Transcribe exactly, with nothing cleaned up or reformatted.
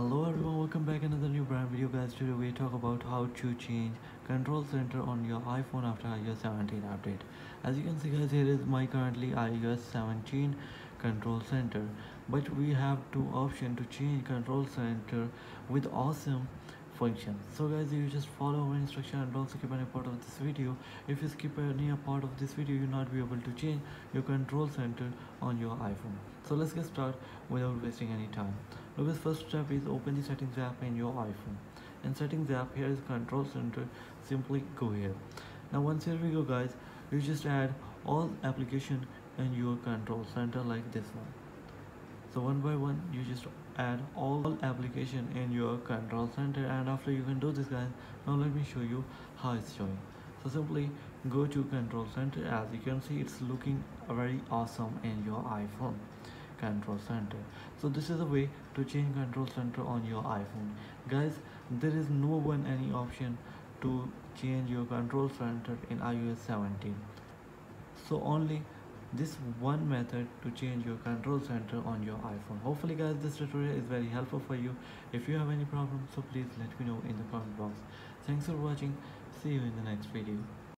Hello everyone, welcome back another new brand video, guys. Today we talk about how to change control center on your iPhone after i O S seventeen update. As you can see, guys, here is my currently i O S seventeen control center, but we have two options to change control center with awesome function. So guys, you just follow our instruction and don't skip any part of this video. If you skip any part of this video, you will not be able to change your control center on your iPhone. So let's get started without wasting any time. Now guys, first step is open the settings app in your iPhone. In settings app, here is control center. Simply go here. Now once here we go, guys, you just add all application in your control center like this one. So one by one you just add all application in your control center, and after you can do this, guys. Now let me show you how it's showing. So simply go to control center. As you can see, it's looking very awesome in your iPhone control center. So this is a way to change control center on your iPhone, guys. There is no one any option to change your control center in i O S seventeen. So only this one method to change your control center on your iPhone. Hopefully, guys, this tutorial is very helpful for you. If you have any problem, so please let me know in the comment box. Thanks for watching. See you in the next video.